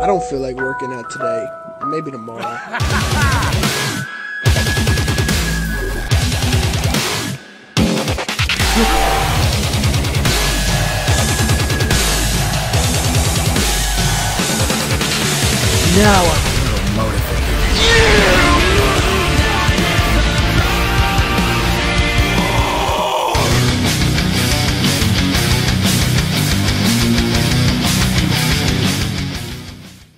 I don't feel like working out today. Maybe tomorrow. Now